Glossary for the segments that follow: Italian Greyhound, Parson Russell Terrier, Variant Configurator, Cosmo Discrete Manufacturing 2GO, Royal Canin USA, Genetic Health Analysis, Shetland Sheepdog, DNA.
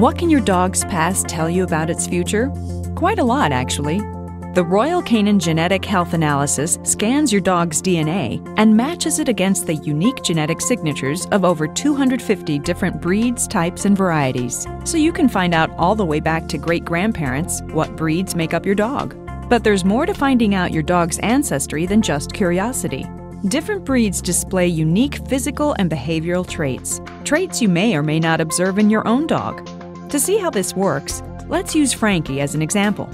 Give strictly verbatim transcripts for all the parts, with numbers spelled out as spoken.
What can your dog's past tell you about its future? Quite a lot, actually. The Royal Canin Genetic Health Analysis scans your dog's D N A and matches it against the unique genetic signatures of over two hundred fifty different breeds, types, and varieties. So you can find out all the way back to great-grandparents what breeds make up your dog. But there's more to finding out your dog's ancestry than just curiosity. Different breeds display unique physical and behavioral traits, traits you may or may not observe in your own dog. To see how this works, let's use Frankie as an example.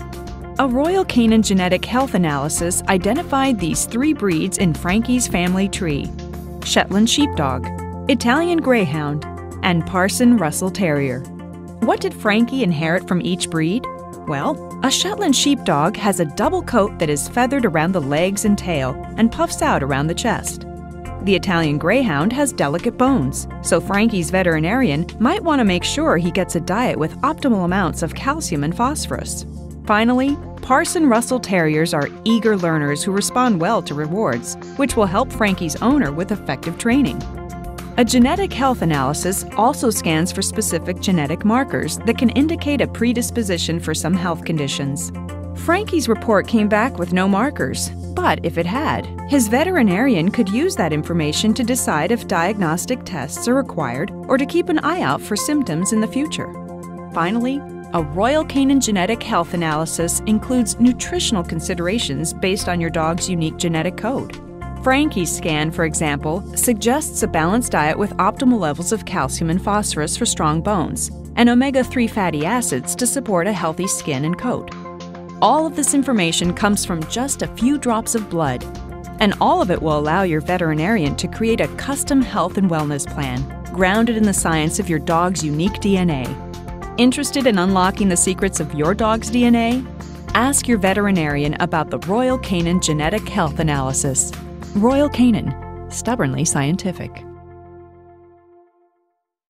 A Royal Canin Genetic Health Analysis identified these three breeds in Frankie's family tree: Shetland Sheepdog, Italian Greyhound, and Parson Russell Terrier. What did Frankie inherit from each breed? Well, a Shetland Sheepdog has a double coat that is feathered around the legs and tail and puffs out around the chest. The Italian Greyhound has delicate bones, so Frankie's veterinarian might want to make sure he gets a diet with optimal amounts of calcium and phosphorus. Finally, Parson Russell Terriers are eager learners who respond well to rewards, which will help Frankie's owner with effective training. A genetic health analysis also scans for specific genetic markers that can indicate a predisposition for some health conditions. Frankie's report came back with no markers, but if it had, his veterinarian could use that information to decide if diagnostic tests are required or to keep an eye out for symptoms in the future. Finally, a Royal Canin Genetic Health Analysis includes nutritional considerations based on your dog's unique genetic code. Frankie's scan, for example, suggests a balanced diet with optimal levels of calcium and phosphorus for strong bones, and omega three fatty acids to support a healthy skin and coat. All of this information comes from just a few drops of blood, and all of it will allow your veterinarian to create a custom health and wellness plan, grounded in the science of your dog's unique D N A. Interested in unlocking the secrets of your dog's D N A? Ask your veterinarian about the Royal Canin Genetic Health Analysis. Royal Canin, stubbornly scientific.